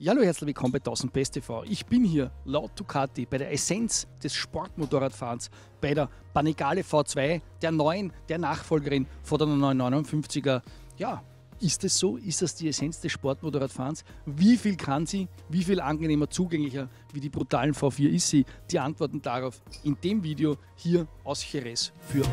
Ja, hallo, herzlich willkommen bei 1000PS TV. Ich bin hier laut Ducati bei der Essenz des Sportmotorradfahrens, bei der Panigale V2, der Nachfolgerin von der 959er. Ja, ist das so? Ist das die Essenz des Sportmotorradfahrens? Wie viel kann sie? Wie viel angenehmer, zugänglicher wie die brutalen V4 ist sie? Die Antworten darauf in dem Video hier aus Jerez für euch.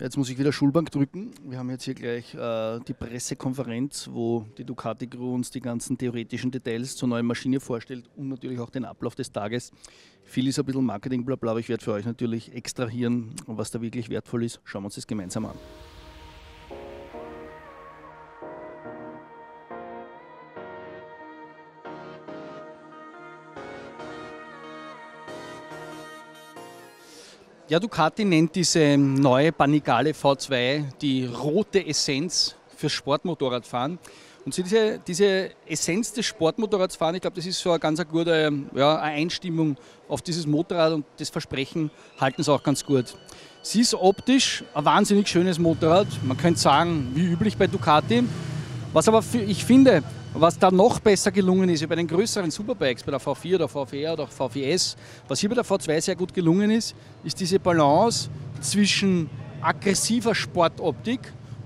Jetzt muss ich wieder Schulbank drücken. Wir haben jetzt hier gleich die Pressekonferenz, wo die Ducati Crew uns die ganzen theoretischen Details zur neuen Maschine vorstellt und natürlich auch den Ablauf des Tages. Viel ist ein bisschen Marketing, bla bla, aber ich werde für euch natürlich extrahieren, was da wirklich wertvoll ist. Schauen wir uns das gemeinsam an. Ja, Ducati nennt diese neue Panigale V2 die rote Essenz fürs Sportmotorradfahren. Und diese Essenz des Sportmotorradfahren, ich glaube, das ist so eine ganz gute Einstimmung auf dieses Motorrad, und das Versprechen halten sie auch ganz gut. Sie ist optisch ein wahnsinnig schönes Motorrad, man könnte sagen, wie üblich bei Ducati. Was aber ich finde, was da noch besser gelungen ist, bei den größeren Superbikes, bei der V4 oder V4R oder V4S, was hier bei der V2 sehr gut gelungen ist, ist diese Balance zwischen aggressiver Sportoptik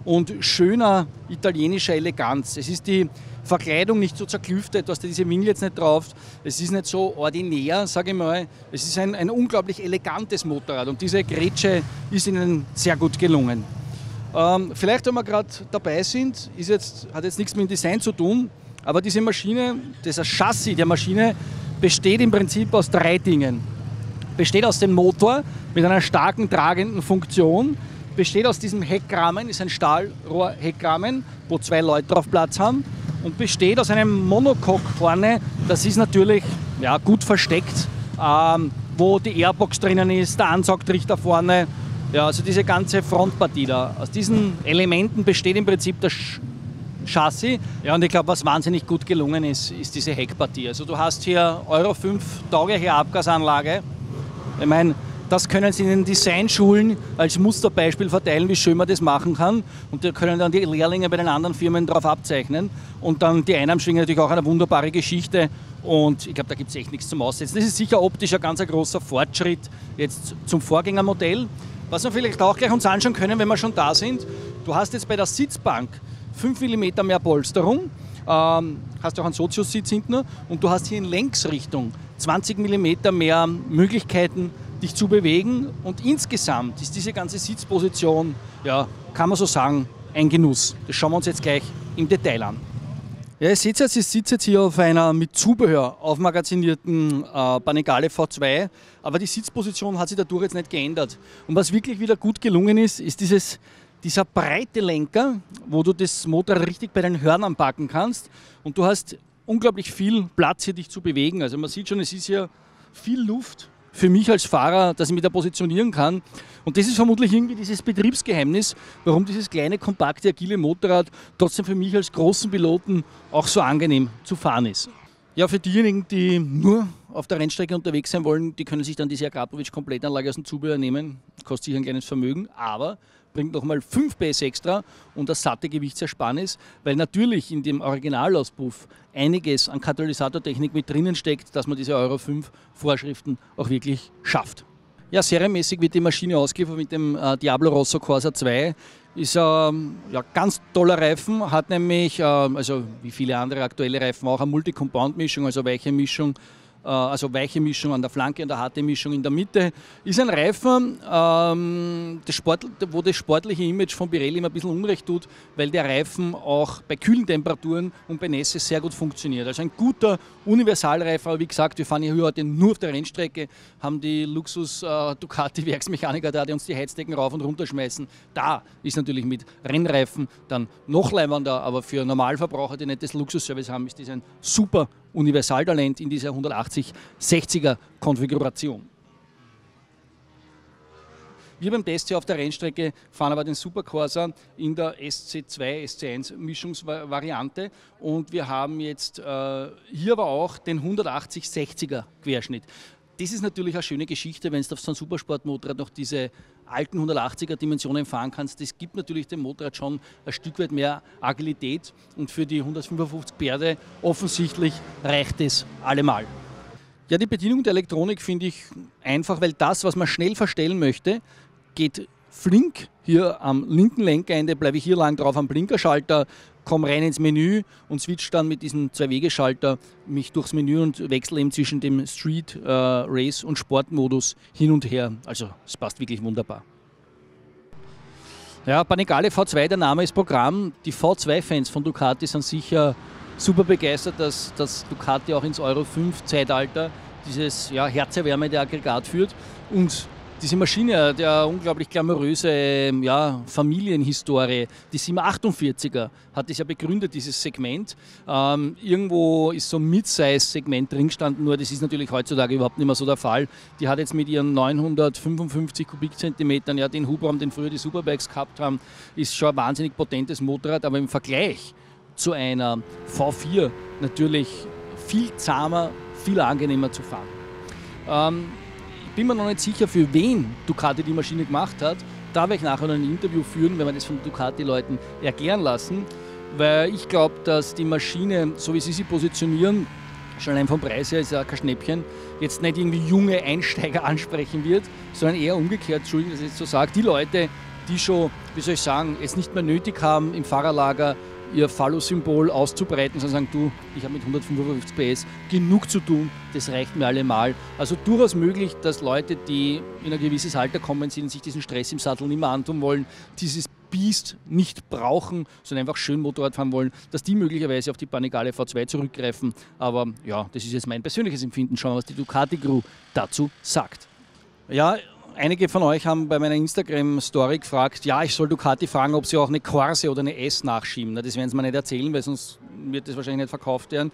und schöner italienischer Eleganz. Es ist die Verkleidung nicht so zerklüftet, du hast ja diese Winglets nicht drauf, es ist nicht so ordinär, sage ich mal. Es ist ein unglaublich elegantes Motorrad, und diese Grätsche ist ihnen sehr gut gelungen. Vielleicht, wenn wir gerade dabei sind, hat jetzt nichts mit dem Design zu tun, aber diese Maschine, das Chassis der Maschine, besteht im Prinzip aus drei Dingen. Besteht aus dem Motor mit einer starken tragenden Funktion, besteht aus diesem Heckrahmen, ist ein Stahlrohr-Heckrahmen, wo zwei Leute drauf Platz haben, und besteht aus einem Monocoque vorne, das ist natürlich gut versteckt, wo die Airbox drinnen ist, der Ansaugtrichter vorne. Ja, also diese ganze Frontpartie da, aus diesen Elementen besteht im Prinzip das Chassis. Ja, und ich glaube, was wahnsinnig gut gelungen ist, ist diese Heckpartie. Also du hast hier Euro 5 taugliche Abgasanlage. Ich meine, das können sie in den Designschulen als Musterbeispiel verteilen, wie schön man das machen kann. Und da können dann die Lehrlinge bei den anderen Firmen drauf abzeichnen. Und dann die Einarmschwinge natürlich auch eine wunderbare Geschichte. Und ich glaube, da gibt es echt nichts zum Aussetzen. Das ist sicher optisch ein ganz großer Fortschritt jetzt zum Vorgängermodell. Was wir vielleicht auch gleich uns anschauen können, wenn wir schon da sind, du hast jetzt bei der Sitzbank 5 mm mehr Polsterung, hast auch einen Sozius-Sitz hinten, und du hast hier in Längsrichtung 20 mm mehr Möglichkeiten, dich zu bewegen, und insgesamt ist diese ganze Sitzposition, ja, kann man so sagen, ein Genuss. Das schauen wir uns jetzt gleich im Detail an. Ja, ich sitze jetzt hier auf einer mit Zubehör aufmagazinierten Panigale V2, aber die Sitzposition hat sich dadurch jetzt nicht geändert. Und was wirklich wieder gut gelungen ist, ist dieser breite Lenker, wo du das Motorrad richtig bei den Hörnern packen kannst. Und du hast unglaublich viel Platz hier, dich zu bewegen. Also man sieht schon, es ist hier viel Luft für mich als Fahrer, dass ich mich da positionieren kann. Und das ist vermutlich irgendwie dieses Betriebsgeheimnis, warum dieses kleine, kompakte, agile Motorrad trotzdem für mich als großen Piloten auch so angenehm zu fahren ist. Ja, für diejenigen, die nur auf der Rennstrecke unterwegs sein wollen, die können sich dann diese Akrapovic-Komplettanlage aus dem Zubehör nehmen. Kostet sich ein kleines Vermögen, aber bringt nochmal 5 PS extra und das satte Gewichtsersparnis, weil natürlich in dem Originalauspuff einiges an Katalysatortechnik mit drinnen steckt, dass man diese Euro 5 Vorschriften auch wirklich schafft. Ja, serienmäßig wird die Maschine ausgeliefert mit dem Diablo Rosso Corsa 2. Ist ein ganz toller Reifen, hat nämlich, also wie viele andere aktuelle Reifen auch, eine Multicompound-Mischung, also weiche Mischung also weiche Mischung an der Flanke und eine harte Mischung in der Mitte. Ist ein Reifen, wo das sportliche Image von Pirelli immer ein bisschen Unrecht tut, weil der Reifen auch bei kühlen Temperaturen und bei Nässe sehr gut funktioniert. Also ein guter Universalreifen, aber wie gesagt, wir fahren hier heute nur auf der Rennstrecke, haben die Luxus-Ducati-Werksmechaniker da, die uns die Heizdecken rauf und runter schmeißen. Da ist natürlich mit Rennreifen dann noch leibender, aber für Normalverbraucher, die nicht das Luxusservice haben, ist das ein super Universaltalent in dieser 180-60er-Konfiguration. Wir beim Test hier auf der Rennstrecke fahren aber den Super Corsa in der SC2, SC1 Mischungsvariante und wir haben jetzt hier aber auch den 180-60er Querschnitt. Das ist natürlich eine schöne Geschichte, wenn du auf so einem Supersportmotorrad noch diese alten 180er-Dimensionen fahren kannst. Das gibt natürlich dem Motorrad schon ein Stück weit mehr Agilität und für die 155 Pferde offensichtlich reicht es allemal. Ja, die Bedienung der Elektronik finde ich einfach, weil das, was man schnell verstellen möchte, geht flink. Hier am linken Lenkerende bleibe ich hier lang drauf am Blinkerschalter, komme rein ins Menü und switche dann mit diesem Zwei-Wege-Schalter mich durchs Menü und wechsle eben zwischen dem Street, Race und Sportmodus hin und her. Also es passt wirklich wunderbar. Ja, Panigale V2, der Name ist Programm. Die V2-Fans von Ducati sind sicher super begeistert, dass Ducati auch ins Euro 5-Zeitalter dieses herzerwärmende Aggregat führt und diese Maschine, der unglaublich glamouröse Familienhistorie, die 748er hat es ja begründet, dieses Segment. Irgendwo ist so ein Mid-Size-Segment drin gestanden, nur das ist natürlich heutzutage überhaupt nicht mehr so der Fall. Die hat jetzt mit ihren 955 Kubikzentimetern den Hubraum, den früher die Superbikes gehabt haben, ist schon ein wahnsinnig potentes Motorrad, aber im Vergleich zu einer V4 natürlich viel zahmer, viel angenehmer zu fahren. Ich bin mir noch nicht sicher, für wen Ducati die Maschine gemacht hat. Da werde ich nachher noch ein Interview führen, wenn wir das von Ducati-Leuten erklären lassen, weil ich glaube, dass die Maschine, so wie sie sie positionieren, schon allein vom Preis her ist ja kein Schnäppchen, jetzt nicht irgendwie junge Einsteiger ansprechen wird, sondern eher umgekehrt, Entschuldigung, dass ich jetzt so sage, die Leute, die schon, wie soll ich sagen, es nicht mehr nötig haben, im Fahrerlager ihr Phallus-Symbol auszubreiten, sondern sagen, du, ich habe mit 155 PS genug zu tun, das reicht mir allemal. Also durchaus möglich, dass Leute, die in ein gewisses Alter kommen sind, sich diesen Stress im Sattel nicht mehr antun wollen, dieses Biest nicht brauchen, sondern einfach schön Motorrad fahren wollen, dass die möglicherweise auf die Panigale V2 zurückgreifen. Aber ja, das ist jetzt mein persönliches Empfinden. Schauen wir, was die Ducati-Crew dazu sagt. Ja, einige von euch haben bei meiner Instagram-Story gefragt, ja, ich soll Ducati fragen, ob sie auch eine Corse oder eine S nachschieben. Das werden sie mir nicht erzählen, weil sonst wird das wahrscheinlich nicht verkauft werden.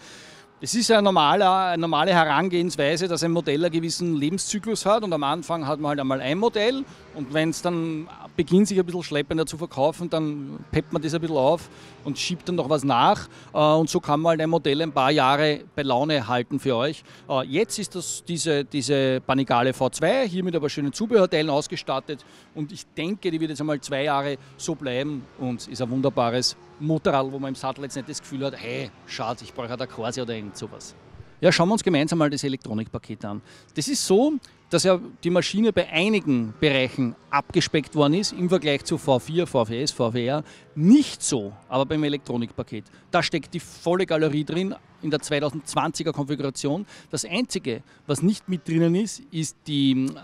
Es ist ja eine normale Herangehensweise, dass ein Modell einen gewissen Lebenszyklus hat und am Anfang hat man halt einmal ein Modell und wenn es dann beginnt, sich ein bisschen schleppender zu verkaufen, dann peppt man das ein bisschen auf und schiebt dann noch was nach und so kann man halt ein Modell ein paar Jahre bei Laune halten für euch. Jetzt ist das diese Panigale V2, hier mit aber schönen Zubehörteilen ausgestattet und ich denke, die wird jetzt einmal 2 Jahre so bleiben und ist ein wunderbares Motorrad, wo man im Sattel jetzt nicht das Gefühl hat, hey, schade, ich brauche halt eine Corsa oder irgend sowas. Ja, schauen wir uns gemeinsam mal das Elektronikpaket an. Das ist so, dass ja die Maschine bei einigen Bereichen abgespeckt worden ist, im Vergleich zu V4, VVS, VVR. Nicht so, aber beim Elektronikpaket. Da steckt die volle Galerie drin, in der 2020er Konfiguration. Das Einzige, was nicht mit drinnen ist, ist diese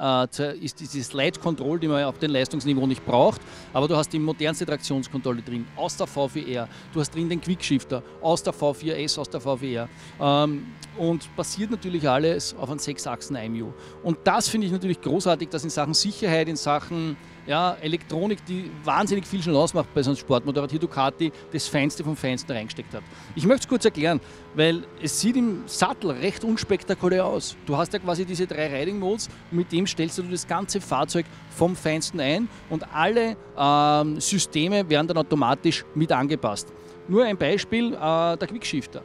Slide Control, die man auf dem Leistungsniveau nicht braucht. Aber du hast die modernste Traktionskontrolle drin, aus der V4R. Du hast drin den Quickshifter, aus der V4S, aus der V4R. Und basiert natürlich alles auf einem 6-Achsen-IMU. Und das finde ich natürlich großartig, dass in Sachen Sicherheit, in Sachen Elektronik, die wahnsinnig viel schon ausmacht bei so einem Sportmotorrad, hier Ducati das Feinste vom Feinsten reingesteckt hat. Ich möchte es kurz erklären, weil es sieht im Sattel recht unspektakulär aus. Du hast ja quasi diese 3 Riding-Modes, mit dem stellst du das ganze Fahrzeug vom Feinsten ein und alle Systeme werden dann automatisch mit angepasst. Nur ein Beispiel, der Quickshifter.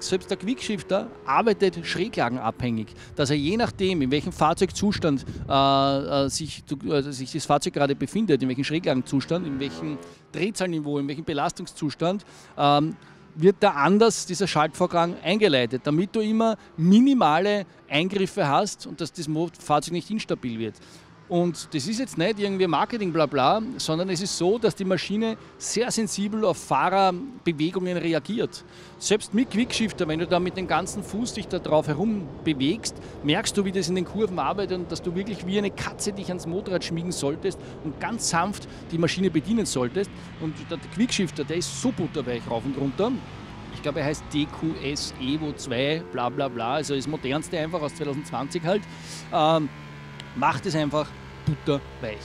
Selbst der Quickshifter arbeitet schräglagenabhängig, dass er je nachdem, in welchem Fahrzeugzustand sich das Fahrzeug gerade befindet, in welchem Schräglagenzustand, in welchem Drehzahlniveau, in welchem Belastungszustand, wird da anders dieser Schaltvorgang eingeleitet, damit du immer minimale Eingriffe hast und dass das Fahrzeug nicht instabil wird. Und das ist jetzt nicht irgendwie Marketing-Blabla, sondern es ist so, dass die Maschine sehr sensibel auf Fahrerbewegungen reagiert. Selbst mit Quickshifter, wenn du da mit dem ganzen Fuß dich da drauf herum bewegst, merkst du, wie das in den Kurven arbeitet und dass du wirklich wie eine Katze dich ans Motorrad schmiegen solltest und ganz sanft die Maschine bedienen solltest. Und der Quickshifter, der ist so butterweich rauf und runter. Ich glaube, er heißt DQS Evo 2, bla bla bla, also das modernste einfach aus 2020 halt. Macht es einfach butterweich.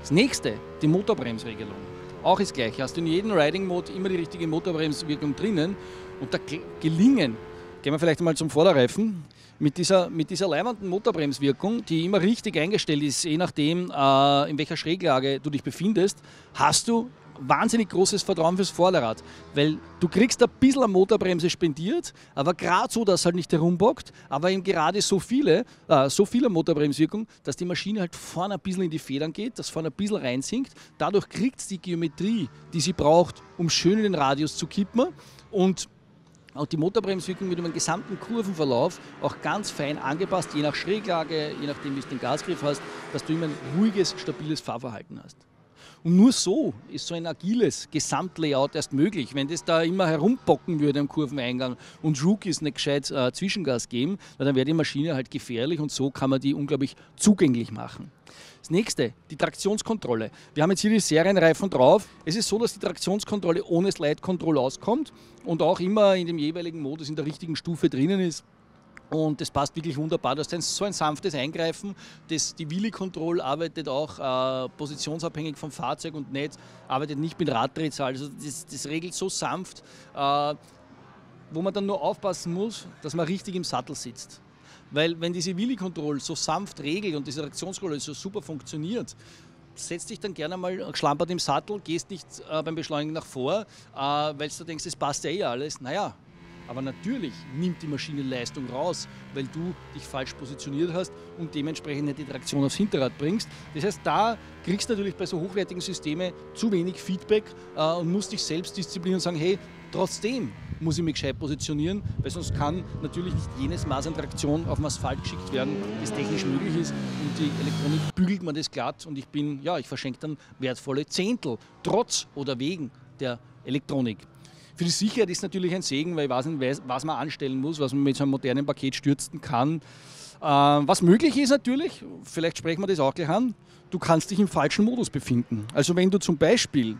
Das nächste, die Motorbremsregelung. Auch ist gleich. Hast du in jedem Riding-Mode immer die richtige Motorbremswirkung drinnen und da gelingen, gehen wir vielleicht mal zum Vorderreifen, mit dieser leibenden Motorbremswirkung, die immer richtig eingestellt ist, je nachdem, in welcher Schräglage du dich befindest, hast du wahnsinnig großes Vertrauen fürs Vorderrad, weil du kriegst ein bisschen eine Motorbremse spendiert, aber gerade so, dass es halt nicht herumbockt, aber eben gerade so viele Motorbremswirkung, dass die Maschine halt vorne ein bisschen in die Federn geht, dass vorne ein bisschen reinsinkt, dadurch kriegt es die Geometrie, die sie braucht, um schön in den Radius zu kippen und auch die Motorbremswirkung wird über den gesamten Kurvenverlauf auch ganz fein angepasst, je nach Schräglage, je nachdem wie du den Gasgriff hast, dass du immer ein ruhiges, stabiles Fahrverhalten hast. Und nur so ist so ein agiles Gesamtlayout erst möglich. Wenn das da immer herumbocken würde am Kurveneingang und Rookies nicht gescheit Zwischengas geben, dann wäre die Maschine halt gefährlich und so kann man die unglaublich zugänglich machen. Das nächste, die Traktionskontrolle. Wir haben jetzt hier die Serienreifen drauf. Es ist so, dass die Traktionskontrolle ohne Slide Control auskommt und auch immer in dem jeweiligen Modus in der richtigen Stufe drinnen ist. Und das passt wirklich wunderbar. Du hast so ein sanftes Eingreifen. Die Wheelie Control arbeitet auch positionsabhängig vom Fahrzeug und arbeitet nicht mit Raddrehzahl. Also das regelt so sanft, wo man dann nur aufpassen muss, dass man richtig im Sattel sitzt. Weil wenn diese Wheelie Control so sanft regelt und diese Traktionskontrolle so super funktioniert, setzt dich dann gerne mal schlampert im Sattel, gehst nicht beim Beschleunigen nach vor, weil du denkst, das passt ja eh alles. Naja. Aber natürlich nimmt die Maschine Leistung raus, weil du dich falsch positioniert hast und dementsprechend nicht die Traktion aufs Hinterrad bringst. Das heißt, da kriegst du natürlich bei so hochwertigen Systemen zu wenig Feedback und musst dich selbst disziplinieren und sagen, hey, trotzdem muss ich mich gescheit positionieren, weil sonst kann natürlich nicht jenes Maß an Traktion auf den Asphalt geschickt werden, das technisch möglich ist und die Elektronik bügelt man das glatt und ich verschenke dann wertvolle Zehntel, trotz oder wegen der Elektronik. Für die Sicherheit ist natürlich ein Segen, weil ich weiß nicht, was man anstellen muss, was man mit so einem modernen Paket stürzen kann. Was möglich ist natürlich, vielleicht sprechen wir das auch gleich an, du kannst dich im falschen Modus befinden. Also wenn du zum Beispiel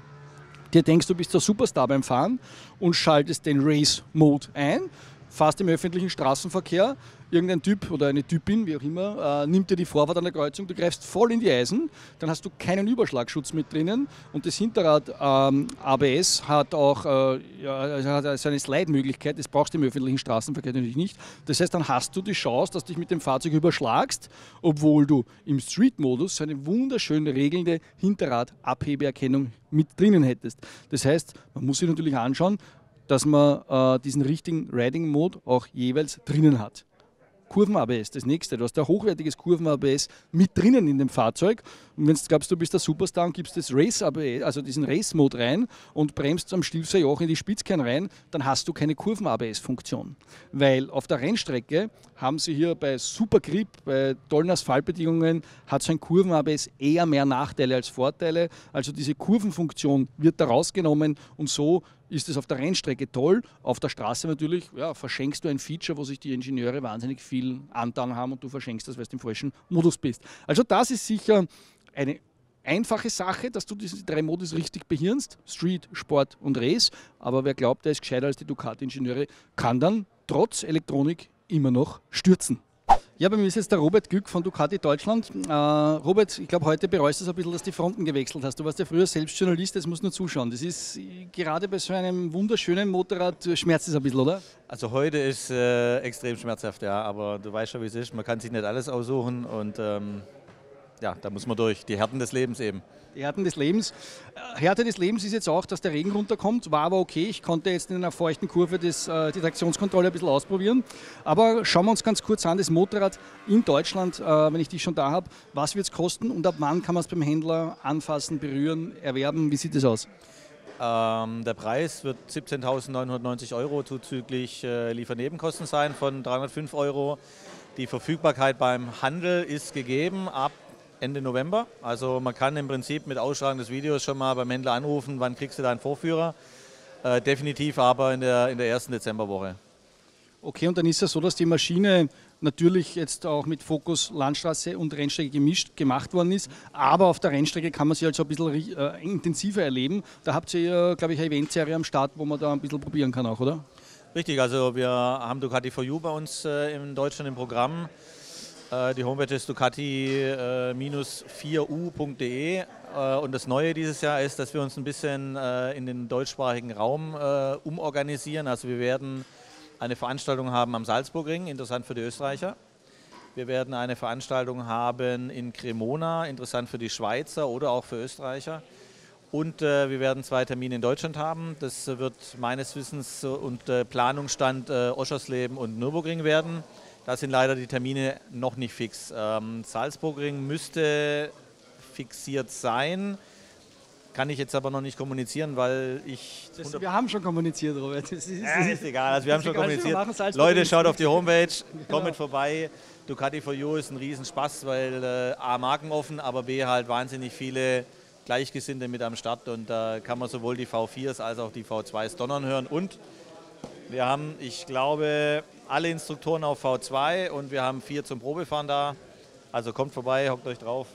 dir denkst, du bist der Superstar beim Fahren und schaltest den Race-Mode ein, fährst im öffentlichen Straßenverkehr, irgendein Typ oder eine Typin, wie auch immer, nimmt dir die Vorfahrt an der Kreuzung, du greifst voll in die Eisen, dann hast du keinen Überschlagschutz mit drinnen und das Hinterrad ABS hat auch so eine Slide-Möglichkeit, das brauchst du im öffentlichen Straßenverkehr natürlich nicht. Das heißt, dann hast du die Chance, dass du dich mit dem Fahrzeug überschlagst, obwohl du im Street-Modus so eine wunderschön regelnde Hinterrad-Abhebeerkennung mit drinnen hättest. Das heißt, man muss sich natürlich anschauen, dass man diesen richtigen Riding-Mode auch jeweils drinnen hat. Kurven-ABS, das nächste. Du hast ein hochwertiges Kurven-ABS mit drinnen in dem Fahrzeug. Und wenn du glaubst, du bist der Superstar und gibst das Race-ABS, also diesen Race-Mode rein und bremst am Stilfserjoch in die Spitzkern rein, dann hast du keine Kurven-ABS-Funktion. Weil auf der Rennstrecke haben sie hier bei super Grip, bei tollen Asphaltbedingungen, hat so ein Kurven-ABS eher mehr Nachteile als Vorteile. Also diese Kurvenfunktion wird da rausgenommen und so ist es auf der Rennstrecke toll, auf der Straße natürlich, ja, verschenkst du ein Feature, wo sich die Ingenieure wahnsinnig viel antan haben und du verschenkst das, weil du im falschen Modus bist. Also das ist sicher eine einfache Sache, dass du diese drei Modus richtig behirnst, Street, Sport und Race, aber wer glaubt, der ist gescheiter als die Ducati-Ingenieure, kann dann trotz Elektronik immer noch stürzen. Ja, bei mir ist jetzt der Robert Gück von Ducati Deutschland. Robert, ich glaube, heute bereust du es ein bisschen, dass du die Fronten gewechselt hast. Du warst ja früher selbst Journalist, jetzt musst du nur zuschauen. Das ist gerade bei so einem wunderschönen Motorrad, schmerzt es ein bisschen, oder? Also heute ist extrem schmerzhaft, ja, aber du weißt schon, wie es ist. Man kann sich nicht alles aussuchen und ja, da muss man durch. Die Härten des Lebens eben. Die Härten des Lebens. Härte des Lebens ist jetzt auch, dass der Regen runterkommt. War aber okay. Ich konnte jetzt in einer feuchten Kurve die Traktionskontrolle ein bisschen ausprobieren. Aber schauen wir uns ganz kurz an, das Motorrad in Deutschland, wenn ich dich schon da habe. Was wird es kosten und ab wann kann man es beim Händler anfassen, berühren, erwerben? Wie sieht es aus? Der Preis wird 17.990 € zuzüglich Liefernebenkosten sein von 305 €. Die Verfügbarkeit beim Handel ist gegeben ab Ende November. Also man kann im Prinzip mit Ausstrahlung des Videos schon mal beim Händler anrufen, wann kriegst du deinen Vorführer. Definitiv aber in der ersten Dezemberwoche. Okay, und dann ist es so, dass die Maschine natürlich jetzt auch mit Fokus Landstraße und Rennstrecke gemischt gemacht worden ist, aber auf der Rennstrecke kann man sie halt so ein bisschen intensiver erleben. Da habt ihr ja, glaube ich, eine Eventserie am Start, wo man da ein bisschen probieren kann auch, oder? Richtig, also wir haben Ducati for You bei uns in Deutschland im Programm. Die Homepage ist ducati-4u.de und das Neue dieses Jahr ist, dass wir uns ein bisschen in den deutschsprachigen Raum umorganisieren. Also wir werden eine Veranstaltung haben am Salzburgring, interessant für die Österreicher. Wir werden eine Veranstaltung haben in Cremona, interessant für die Schweizer oder auch für Österreicher. Und wir werden zwei Termine in Deutschland haben. Das wird meines Wissens und Planungsstand Oschersleben und Nürburgring werden. Da sind leider die Termine noch nicht fix. Salzburgring müsste fixiert sein. Kann ich jetzt aber noch nicht kommunizieren, weil ich... Wir haben schon kommuniziert, Robert. Das ist egal, also wir haben schon kommuniziert. Leute, schaut auf die Homepage, kommt vorbei. Ducati for You ist ein Riesenspaß, weil A, markenoffen, aber B, halt wahnsinnig viele Gleichgesinnte mit am Start. Und da kann man sowohl die V4s als auch die V2s donnern hören. Und wir haben, ich glaube, alle Instruktoren auf V2 und wir haben 4 zum Probefahren da. Also kommt vorbei, hockt euch drauf,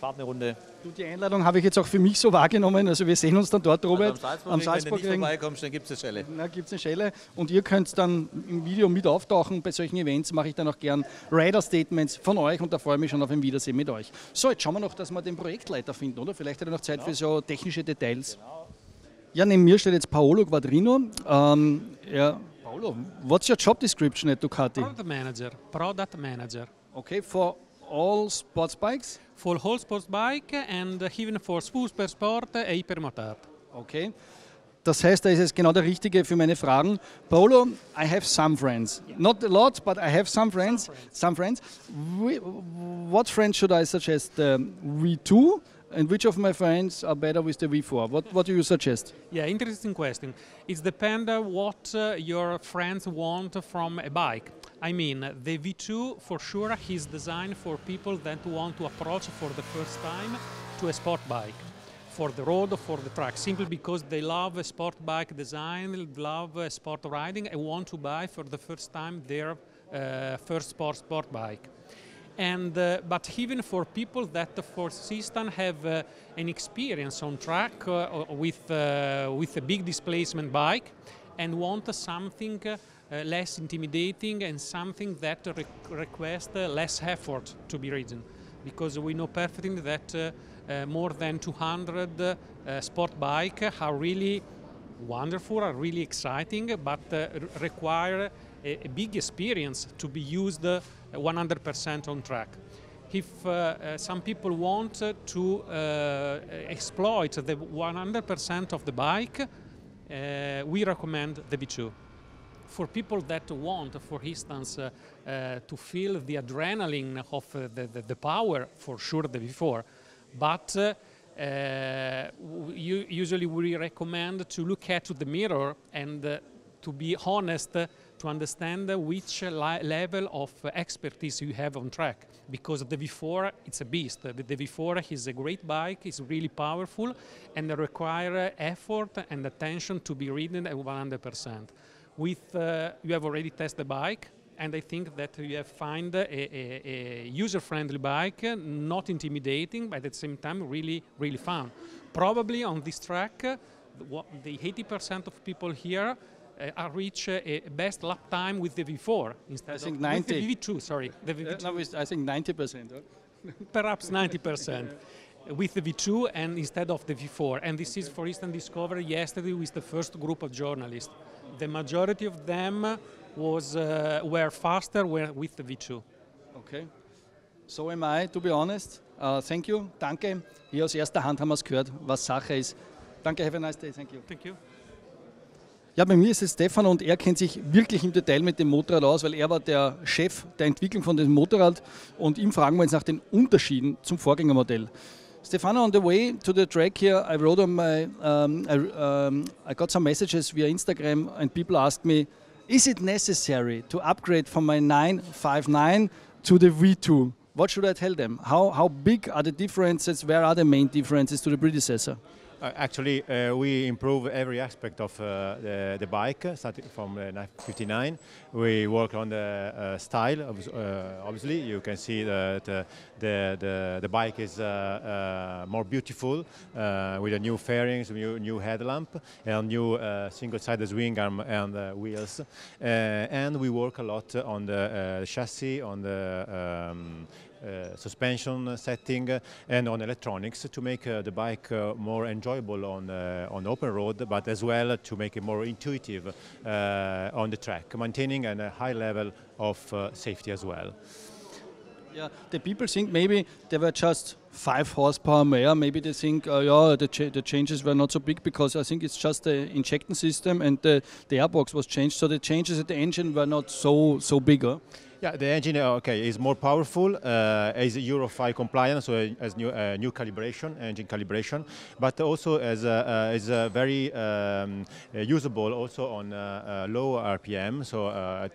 fahrt eine Runde. Die Einladung habe ich jetzt auch für mich so wahrgenommen, also wir sehen uns dann dort, Robert, also am Salzburgring. Wenn du nicht vorbeikommst, dann gibt es eine Schelle. Da gibt es eine Schelle und ihr könnt dann im Video mit auftauchen, bei solchen Events mache ich dann auch gern Rider-Statements von euch und da freue ich mich schon auf ein Wiedersehen mit euch. So, jetzt schauen wir noch, dass wir den Projektleiter finden, oder? Vielleicht hat er noch Zeit für so technische Details. Genau. Ja, neben mir steht jetzt Paolo Quadrino. Paolo, what's your job description at Ducati? Product Manager. Okay, for all sports bikes? For whole sports bike and even for super sport, hypermotard. Okay, das heißt, da ist es genau der Richtige für meine Fragen. Paolo, I have some friends. Yeah. Not a lot, but I have some friends. What friends should I suggest? V2? And which of my friends are better with the V4? What do you suggest? Yeah, interesting question. It depends what your friends want from a bike. I mean, the V2 for sure is designed for people that want to approach for the first time to a sport bike. For the road or for the track, simply because they love a sport bike design, love sport riding and want to buy for the first time their first sport bike. And, but even for people that, for instance, have an experience on track with a big displacement bike and want something less intimidating and something that requests less effort to be ridden, because we know perfectly that more than 200 sport bikes are really wonderful, are really exciting, but require a big experience to be used 100% on track. If some people want to exploit the 100% of the bike, we recommend the V2. For people that want, for instance, to feel the adrenaline of the power, for sure the V4, but usually we recommend to look at the mirror and to be honest, to understand which level of expertise you have on track, because the V4, it's a beast. The V4 is a great bike, it's really powerful, and they require effort and attention to be ridden at 100%. With you have already tested the bike, and I think that you have found a user-friendly bike, not intimidating, but at the same time really, really fun. Probably on this track, the 80% of people here reach a best lap time with the V4 instead of the V2, sorry. The V2. No, I think 90%. Perhaps 90% with the V2 and instead of the V4. And this is, for instance, discovered yesterday with the first group of journalists. The majority of them were faster with the V2. Okay. So am I, to be honest. Thank you. Danke. Hier aus erster Hand haben wir es gehört, was Sache ist. Danke, have a nice day. Thank you. Thank you. Ja, bei mir ist es Stefan und er kennt sich wirklich im Detail mit dem Motorrad aus, weil er war der Chef der Entwicklung von dem Motorrad und ihm fragen wir jetzt nach den Unterschieden zum Vorgängermodell. Stefano, on the way to the track here, I wrote on my, I got some messages via Instagram and people asked me, is it necessary to upgrade from my 959 to the V2? What should I tell them? How big are the differences? Where are the main differences to the predecessor? Actually, we improve every aspect of the bike, starting from 59. We work on the style. Obviously, you can see that the bike is more beautiful with the new fairings, new headlamp, and new single-sided swing arm and wheels. And we work a lot on the chassis, on the suspension setting and on electronics to make the bike more enjoyable on open road, but as well to make it more intuitive on the track, maintaining a high level of safety as well. Yeah, the people think maybe they were just 5 horsepower more. Maybe they think, yeah, the changes were not so big because I think it's just the injection system and the airbox was changed, so the changes at the engine were not so bigger. Yeah, the engine is more powerful, is Euro 5 compliant, so as new calibration, engine calibration, but also as is very usable also on low RPM. So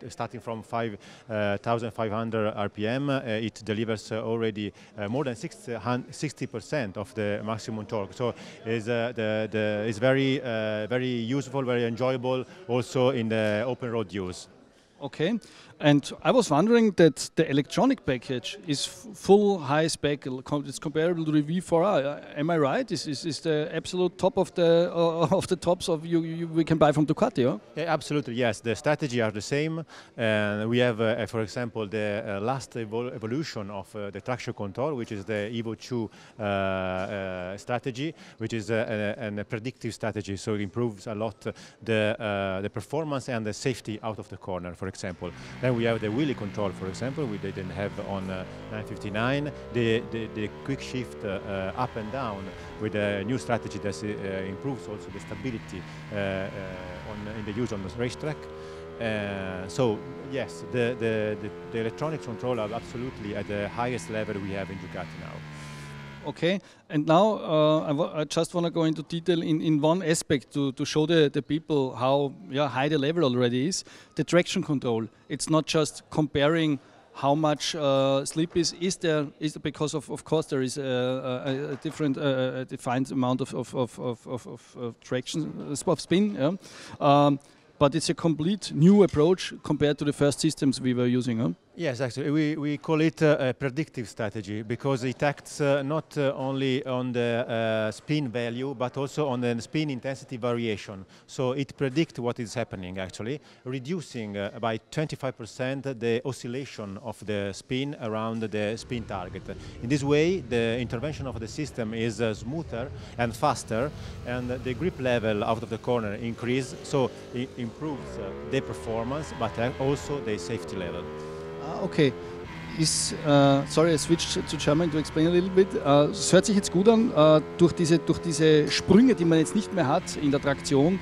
starting from 5,500 RPM, it delivers already more than 60% of the maximum torque. So is very useful, very enjoyable, also in the open road use. Okay, and I was wondering that the electronic package is full high spec. It's comparable to the V4i. Am I right? This is the absolute top of the tops of we can buy from Ducati. Huh? Yeah, absolutely, yes. The strategy are the same. We have, for example, the last evolution of the traction control, which is the Evo 2 strategy, which is a predictive strategy. So it improves a lot the performance and the safety out of the corner. For example, then we have the wheelie control. For example, we didn't have on 959 the quick shift up and down with a new strategy that improves also the stability in the use on the racetrack. So yes, the electronics control are absolutely at the highest level we have in Ducati now. Okay, and now I just want to go into detail in one aspect to show the people how high the level already is. The traction control. It's not just comparing how much slip is there, because of course there is a different defined amount of traction, of spin. Yeah? But it's a complete new approach compared to the first systems we were using. Huh? Yes, actually, we call it a predictive strategy because it acts not only on the spin value, but also on the spin intensity variation. So it predicts what is happening, actually, reducing by 25% the oscillation of the spin around the spin target. In this way, the intervention of the system is smoother and faster, and the grip level out of the corner increases, so it improves the performance, but also the safety level. Okay, sorry, I switched to German to explain a little bit. Es hört sich jetzt gut an, durch diese Sprünge, die man jetzt nicht mehr hat in der Traktion,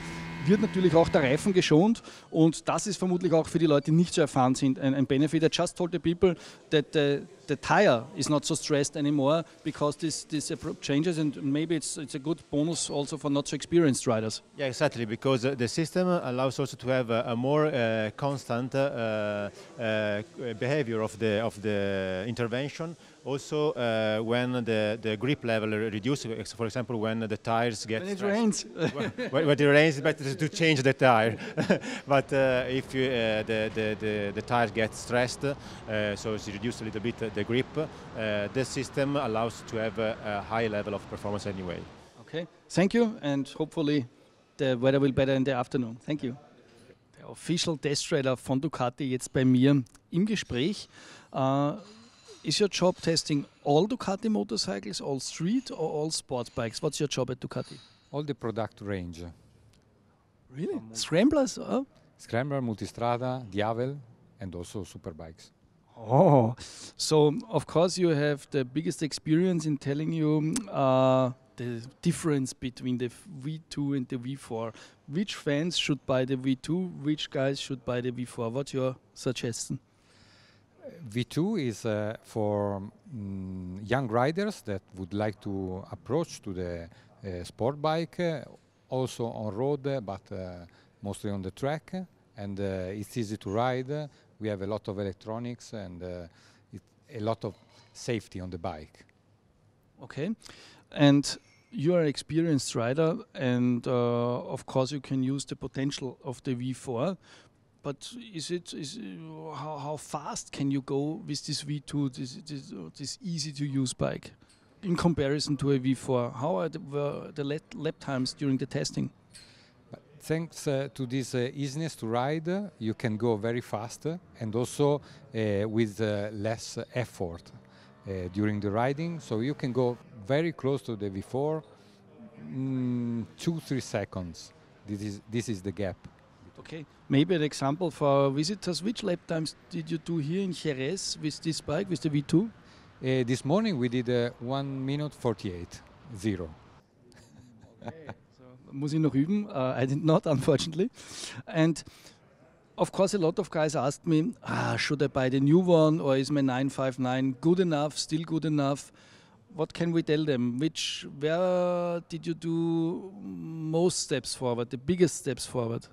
wird natürlich auch der Reifen geschont, und das ist vermutlich auch für die Leute, die nicht so erfahren sind, ein Benefit. I just told the people that the tire is not so stressed anymore because this changes, and maybe it's a good bonus also for not so experienced riders. Yeah, exactly, because the system allows also to have a more constant behavior of the intervention. Also, when the grip level reduces, for example, when the tires get when it rains, when it rains, but to change the tire. But if you, the tire gets stressed, so it's reduced a little bit the grip. The system allows to have a high level of performance anyway. Okay, thank you, and hopefully the weather will be better in the afternoon. Thank you. Der Official Test Rider von Ducati jetzt bei mir im Gespräch. Is your job testing all Ducati motorcycles, all street or all sport bikes? What's your job at Ducati? All the product range. Really? Scramblers? Oh. Scrambler, Multistrada, Diavel, and also superbikes. Oh, so of course you have the biggest experience in telling you the difference between the V2 and the V4. Which fans should buy the V2? Which guys should buy the V4? What's your suggestion? V2 is for young riders that would like to approach to the sport bike, also on road, but mostly on the track, and it's easy to ride. We have a lot of electronics and a lot of safety on the bike. Okay, and you are an experienced rider, and of course you can use the potential of the V4. But how fast can you go with this V2, this easy to use bike, in comparison to a V4? How are the lap times during the testing? Thanks to this easiness to ride, you can go very fast and also with less effort during the riding. So you can go very close to the V4, 2-3 seconds. This is the gap. Okay, maybe an example for visitors. Which lap times did you do here in Jerez with this bike, with the V2? This morning we did 1:48:0. Okay, so muss ich noch üben. I did not, unfortunately. And of course, a lot of guys asked me, should I buy the new one, or is my 959 good enough? Still good enough? What can we tell them? Where did you do most steps forward? The biggest steps forward?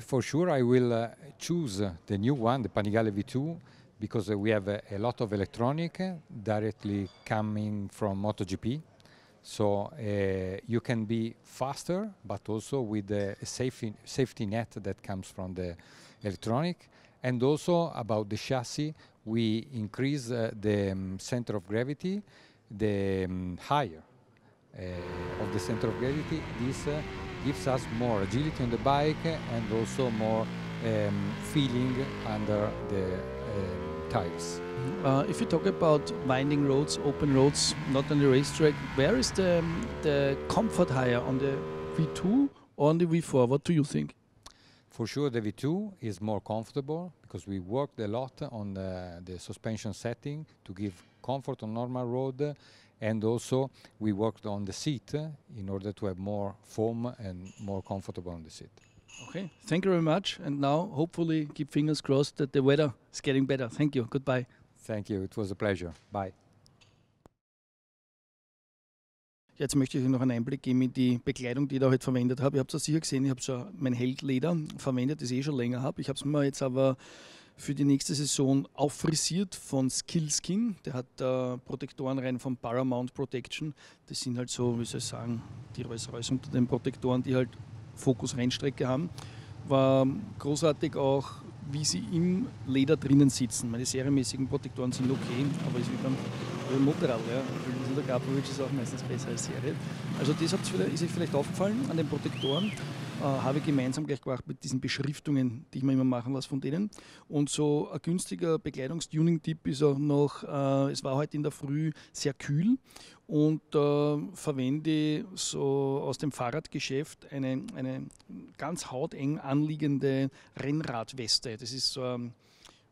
For sure, I will choose the new one, the Panigale V2, because we have a lot of electronic directly coming from MotoGP. So you can be faster, but also with the safety net that comes from the electronic. And also about the chassis, we increase the center of gravity, the higher of the center of gravity. This gives us more agility on the bike and also more feeling under the tires. If you talk about winding roads, open roads, not on the racetrack, where is the comfort higher, on the V2 or on the V4? What do you think? For sure the V2 is more comfortable because we worked a lot on the suspension setting to give comfort on normal road, and also we worked on the seat in order to have more foam and more comfortable on the seat. Okay, thank you very much, and now hopefully keep fingers crossed that the weather is getting better. Thank you, goodbye. Thank you, it was a pleasure. Bye. Jetzt möchte ich euch noch einen Einblick geben in die Bekleidung, die ich da heute verwendet habe. Ihr habt es sicher gesehen, ich habe schon mein Heldleder verwendet, das ich schon länger habe. Ich habe es mir jetzt aber für die nächste Saison auffrisiert von Skillskin. Der hat Protektoren rein von Paramount Protection. Das sind halt so, wie soll ich sagen, die Rolls-Royce unter den Protektoren, die halt Fokus-Rennstrecke haben. War großartig auch, wie sie im Leder drinnen sitzen. Meine serienmäßigen Protektoren sind okay, aber ist wie beim Motorrad. Ja. Der Gapovic ist auch meistens besser als Serie. Also das ist euch vielleicht aufgefallen an den Protektoren. Habe ich gemeinsam gleich gemacht mit diesen Beschriftungen, die ich mir immer machen lasse von denen. Und so ein günstiger Bekleidungstuning-Tipp ist auch noch, es war heute in der Früh sehr kühl und verwende so aus dem Fahrradgeschäft eine ganz hauteng anliegende Rennradweste. Das ist so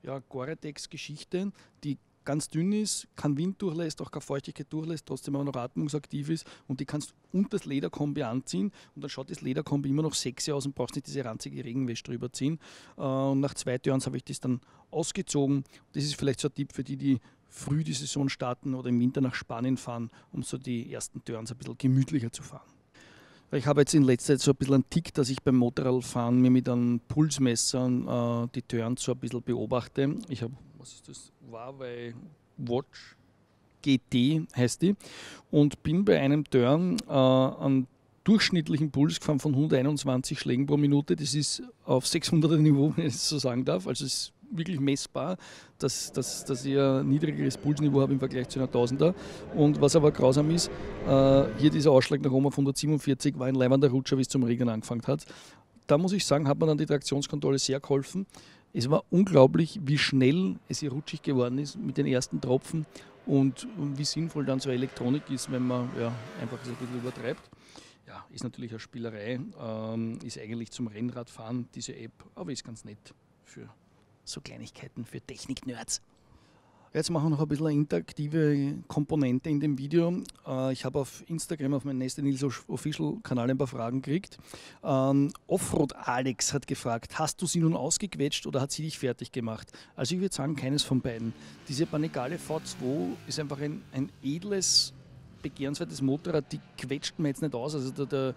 ja, Gore-Tex-Geschichte, die ganz dünn ist, kein Wind durchlässt, auch keine Feuchtigkeit durchlässt, trotzdem aber noch atmungsaktiv ist, und die kannst du unter das Lederkombi anziehen und dann schaut das Lederkombi immer noch sexy aus und brauchst nicht diese ranzige Regenwäsche drüber ziehen. Und nach 2 Turns habe ich das dann ausgezogen. Das ist vielleicht so ein Tipp für die, die früh die Saison starten oder im Winter nach Spanien fahren, um so die ersten Turns ein bisschen gemütlicher zu fahren. Ich habe jetzt in letzter Zeit so ein bisschen einen Tick, dass ich beim Motorradfahren mir mit einem Pulsmesser die Turns so ein bisschen beobachte. Ich habe, was ist das? Huawei Watch GT heißt die, und bin bei einem Turn an durchschnittlichen Puls gefahren von 121 Schlägen pro Minute. Das ist auf 600er Niveau, wenn ich es so sagen darf. Also es ist wirklich messbar, dass ich ein niedrigeres Pulsniveau habe im Vergleich zu einer 1000er. Und was aber grausam ist, hier dieser Ausschlag nach oben auf 147 war ein leibender Rutscher, wie es zum Regen angefangen hat. Da muss ich sagen, hat mir dann die Traktionskontrolle sehr geholfen. Es war unglaublich, wie schnell es hier rutschig geworden ist mit den ersten Tropfen und wie sinnvoll dann so Elektronik ist, wenn man ja, einfach so ein bisschen übertreibt. Ja, ist natürlich eine Spielerei, ist eigentlich zum Rennradfahren diese App, aber ist ganz nett für so Kleinigkeiten, für Technik-Nerds. Jetzt machen wir noch ein bisschen eine interaktive Komponente in dem Video. Ich habe auf Instagram, auf meinem Nestenils Official-Kanal ein paar Fragen gekriegt. Offroad Alex hat gefragt, hast du sie nun ausgequetscht oder hat sie dich fertig gemacht? Also ich würde sagen, keines von beiden. Diese Panigale V2 ist einfach ein edles, begehrenswertes Motorrad, die quetscht man jetzt nicht aus. Also da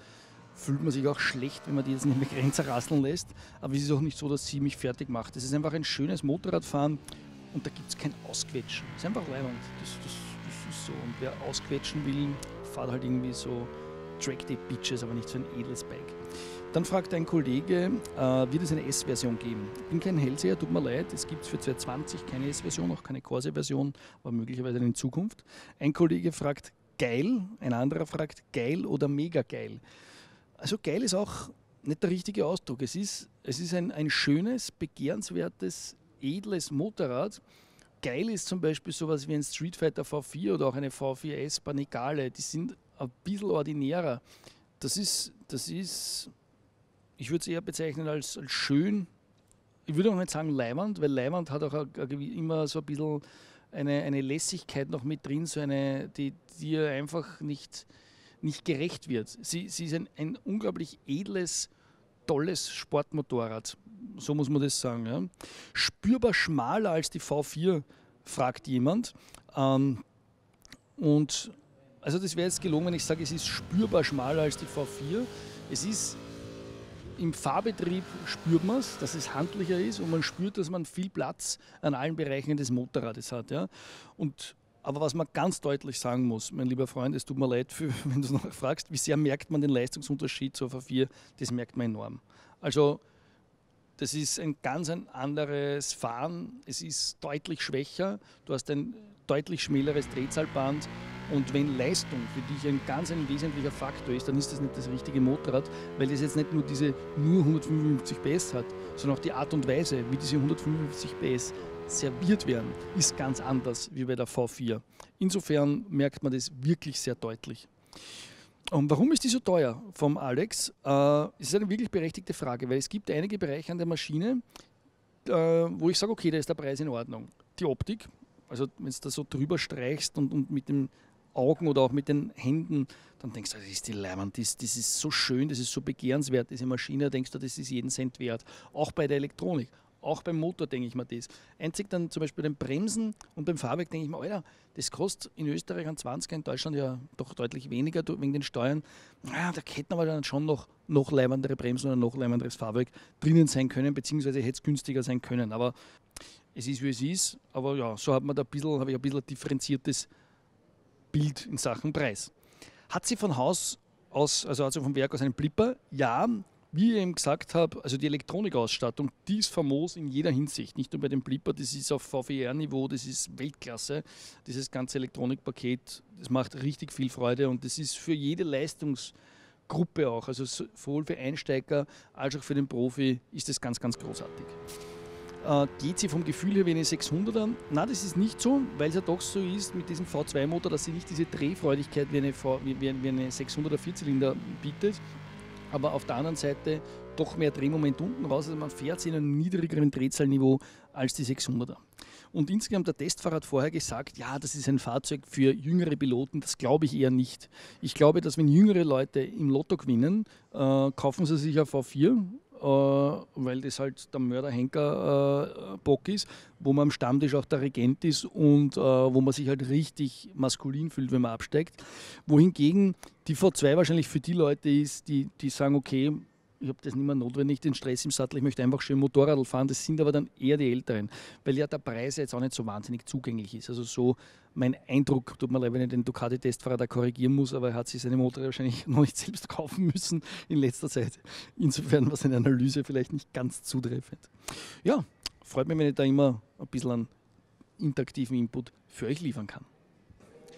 fühlt man sich auch schlecht, wenn man die jetzt nicht mehr grenzen rasseln lässt. Aber es ist auch nicht so, dass sie mich fertig macht. Es ist einfach ein schönes Motorradfahren. und da gibt es kein Ausquetschen. Das ist einfach leibend. Das ist so. Und wer ausquetschen will, fährt halt irgendwie so Track Day Bitches, aber nicht so ein edles Bike. Dann fragt ein Kollege, wird es eine S-Version geben? Ich bin kein Hellseher, tut mir leid, es gibt für 2020 keine S-Version, auch keine Corsa-Version, aber möglicherweise in Zukunft. Ein Kollege fragt geil, ein anderer fragt geil oder mega geil. Also geil ist auch nicht der richtige Ausdruck. Es ist ein schönes, begehrenswertes, edles Motorrad. Geil ist zum Beispiel sowas wie ein Street Fighter V4 oder auch eine V4S Panigale, die sind ein bisschen ordinärer. Das ist ich würde es eher bezeichnen als schön. Ich würde auch nicht sagen leiwand, weil leiwand hat auch immer so ein bisschen eine Lässigkeit noch mit drin, so eine, die einfach nicht gerecht wird. Sie ist ein unglaublich edles, tolles Sportmotorrad. So muss man das sagen. Ja. Spürbar schmaler als die V4, fragt jemand. Und also das wäre jetzt gelungen, wenn ich sage, es ist spürbar schmaler als die V4. Es ist im Fahrbetrieb spürt man es, dass es handlicher ist und man spürt, dass man viel Platz an allen Bereichen des Motorrades hat. Ja. Aber was man ganz deutlich sagen muss, mein lieber Freund, es tut mir leid, wenn du nachfragst, wie sehr merkt man den Leistungsunterschied zur V4, das merkt man enorm. Also das ist ein ganz anderes Fahren, es ist deutlich schwächer, du hast ein deutlich schmäleres Drehzahlband. Und wenn Leistung für dich ein wesentlicher Faktor ist, dann ist das nicht das richtige Motorrad, weil es jetzt nicht nur 155 PS hat, sondern auch die Art und Weise, wie diese 155 PS serviert werden, ist ganz anders wie bei der V4. Insofern merkt man das wirklich sehr deutlich. Und warum ist die so teuer vom Alex? Es ist eine wirklich berechtigte Frage, weil es gibt einige Bereiche an der Maschine, wo ich sage, okay, da ist der Preis in Ordnung. Die Optik, also wenn du da so drüber streichst und mit dem Augen oder auch mit den Händen, dann denkst du, das ist die Leimwand, das ist so schön, das ist so begehrenswert, diese Maschine, denkst du, das ist jeden Cent wert. Auch bei der Elektronik, auch beim Motor denke ich mir das. Einzig dann zum Beispiel beim Bremsen und beim Fahrwerk denke ich mir, Alter, das kostet in Österreich an 20, in Deutschland ja doch deutlich weniger wegen den Steuern. Naja, da hätten aber dann schon noch leimwandere Bremsen oder noch leimwanderes Fahrwerk drinnen sein können, beziehungsweise hätte es günstiger sein können. Aber es ist, wie es ist. Aber ja, so habe ich ein bisschen differenziertes Bild in Sachen Preis. Hat sie von Haus aus, also hat sie vom Werk aus einen Blipper? Ja, wie ich eben gesagt habe, also die Elektronikausstattung, die ist famos in jeder Hinsicht. Nicht nur bei dem Blipper, das ist auf VVR-Niveau, das ist Weltklasse. Dieses ganze Elektronikpaket, das macht richtig viel Freude und das ist für jede Leistungsgruppe auch, also sowohl für Einsteiger als auch für den Profi, ist das ganz, ganz großartig. Geht sie vom Gefühl her wie eine 600er? Nein, das ist nicht so, weil es ja doch so ist mit diesem V2-Motor, dass sie nicht diese Drehfreudigkeit wie eine 600er Vierzylinder bietet, aber auf der anderen Seite doch mehr Drehmoment unten raus, also man fährt sie in einem niedrigeren Drehzahlniveau als die 600er. Und insgesamt, der Testfahrer hat vorher gesagt, ja, das ist ein Fahrzeug für jüngere Piloten, das glaube ich eher nicht. Ich glaube, dass wenn jüngere Leute im Lotto gewinnen, kaufen sie sich ein V4, weil das halt der Mörderhenker-Bock ist, wo man am Stammtisch auch der Regent ist und wo man sich halt richtig maskulin fühlt, wenn man absteigt. Wohingegen die V2 wahrscheinlich für die Leute ist, die sagen, okay, ich habe das nicht mehr notwendig, den Stress im Sattel, ich möchte einfach schön Motorrad fahren. Das sind aber dann eher die Älteren, weil ja der Preis jetzt auch nicht so wahnsinnig zugänglich ist. Also so mein Eindruck, tut mir leid, wenn ich den Ducati-Testfahrer da korrigieren muss, aber er hat sich seine Motorräder wahrscheinlich noch nicht selbst kaufen müssen in letzter Zeit. Insofern war seine Analyse vielleicht nicht ganz zutreffend. Ja, freut mich, wenn ich da immer ein bisschen an interaktiven Input für euch liefern kann.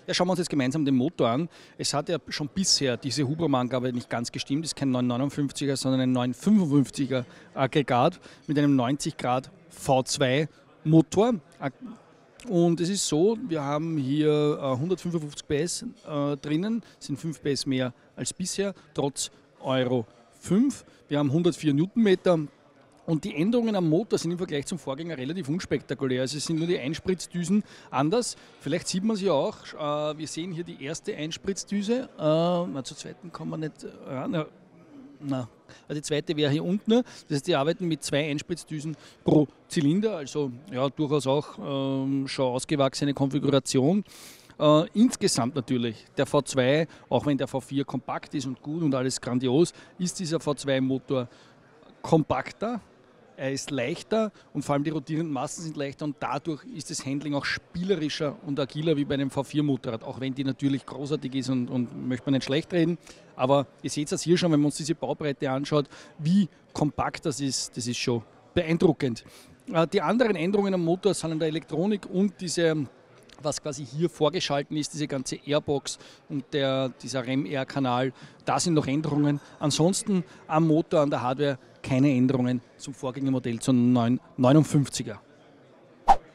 Ja, schauen wir uns jetzt gemeinsam den Motor an. Es hat ja schon bisher diese Hubraum-Angabe nicht ganz gestimmt. Es ist kein 959er, sondern ein 955er Aggregat mit einem 90 Grad V2-Motor. Und es ist so, wir haben hier 155 PS drinnen, sind 5 PS mehr als bisher, trotz Euro 5. Wir haben 104 Newtonmeter. Und die Änderungen am Motor sind im Vergleich zum Vorgänger relativ unspektakulär. Also es sind nur die Einspritzdüsen anders. Vielleicht sieht man sie auch. Wir sehen hier die erste Einspritzdüse. Zur zweiten kann man nicht ran. Na, also die zweite wäre hier unten. Das heißt, die arbeiten mit 2 Einspritzdüsen pro Zylinder. Also ja, durchaus auch schon ausgewachsene Konfiguration. Insgesamt natürlich, der V2, auch wenn der V4 kompakt ist und gut und alles grandios, ist dieser V2-Motor kompakter. Er ist leichter und vor allem die rotierenden Massen sind leichter und dadurch ist das Handling auch spielerischer und agiler wie bei einem V4-Motorrad, auch wenn die natürlich großartig ist und möchte man nicht schlecht reden. Aber ihr seht das hier schon, wenn man uns diese Baubreite anschaut, wie kompakt das ist schon beeindruckend. Die anderen Änderungen am Motor sind an der Elektronik und diese, was quasi hier vorgeschalten ist, diese ganze Airbox und dieser Rem-Air-Kanal, da sind noch Änderungen. Ansonsten am Motor, an der Hardware keine Änderungen zum Vorgängermodell, zum 959er.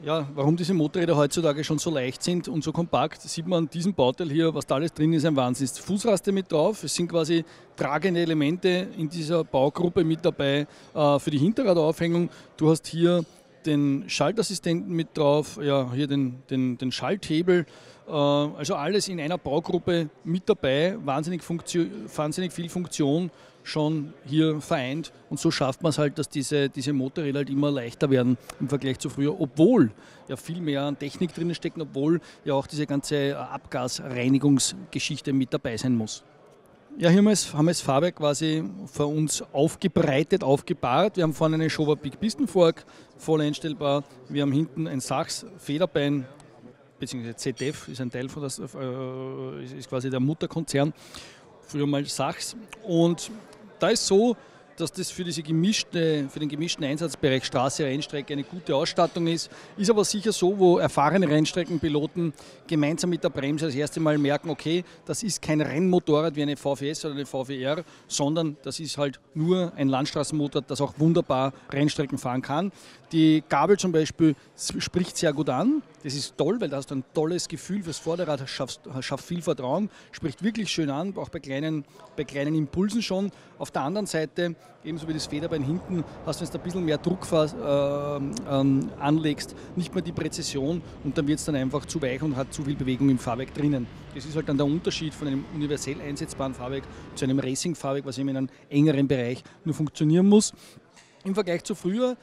Ja, warum diese Motorräder heutzutage schon so leicht sind und so kompakt, sieht man an diesem Bauteil hier, was da alles drin ist, ein Wahnsinn. Es ist Fußraste mit drauf, es sind quasi tragende Elemente in dieser Baugruppe mit dabei für die Hinterradaufhängung. Du hast hier den Schaltassistenten mit drauf, ja, hier den Schalthebel, also alles in einer Baugruppe mit dabei, wahnsinnig viel Funktion schon hier vereint und so schafft man es halt, dass diese Motorräder halt immer leichter werden im Vergleich zu früher, obwohl ja viel mehr an Technik drinnen stecken, obwohl ja auch diese ganze Abgasreinigungsgeschichte mit dabei sein muss. Ja, hier haben wir das Fahrwerk quasi für uns aufgebreitet, aufgebahrt. Wir haben vorne eine Showa Big Piston Fork, voll einstellbar. Wir haben hinten ein Sachs Federbein, beziehungsweise ZF ist ein Teil von das, ist quasi der Mutterkonzern, früher mal Sachs. Und da ist so, dass das für den gemischten Einsatzbereich Straße, Rennstrecke eine gute Ausstattung ist. Ist aber sicher so, wo erfahrene Rennstreckenpiloten gemeinsam mit der Bremse das erste Mal merken, okay, das ist kein Rennmotorrad wie eine VWS oder eine VWR, sondern das ist halt nur ein Landstraßenmotorrad, das auch wunderbar Rennstrecken fahren kann. Die Gabel zum Beispiel spricht sehr gut an. Das ist toll, weil da hast du ein tolles Gefühl fürs Vorderrad, schafft viel Vertrauen, spricht wirklich schön an, auch bei kleinen Impulsen schon. Auf der anderen Seite, ebenso wie das Federbein hinten, hast du jetzt ein bisschen mehr Druck anlegst, nicht mehr die Präzision und dann wird es dann einfach zu weich und hat zu viel Bewegung im Fahrwerk drinnen. Das ist halt dann der Unterschied von einem universell einsetzbaren Fahrwerk zu einem Racing-Fahrwerk, was eben in einem engeren Bereich nur funktionieren muss. Im Vergleich zu früher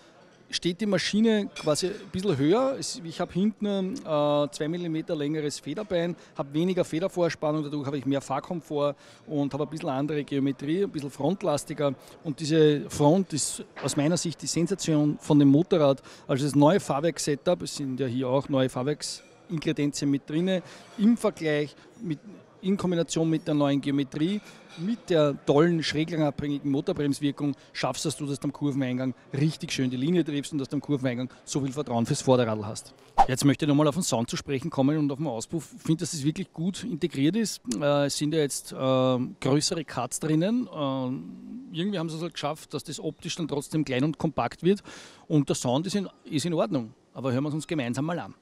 steht die Maschine quasi ein bisschen höher. Ich habe hinten 2 mm längeres Federbein, habe weniger Federvorspannung, dadurch habe ich mehr Fahrkomfort und habe ein bisschen andere Geometrie, ein bisschen frontlastiger. Und diese Front ist aus meiner Sicht die Sensation von dem Motorrad. Also das neue Fahrwerkssetup, es sind ja hier auch neue Fahrwerksingredienzien mit drin, im Vergleich in Kombination mit der neuen Geometrie, mit der tollen, schräglagenabhängigen Motorbremswirkung schaffst du, dass du das am Kurveneingang richtig schön die Linie triffst und dass du am Kurveneingang so viel Vertrauen fürs Vorderrad hast. Jetzt möchte ich nochmal auf den Sound zu sprechen kommen und auf den Auspuff. Ich finde, dass es wirklich gut integriert ist. Es sind ja jetzt größere Cuts drinnen. Irgendwie haben sie es halt geschafft, dass das optisch dann trotzdem klein und kompakt wird. Und der Sound ist in Ordnung. Aber hören wir es uns gemeinsam mal an.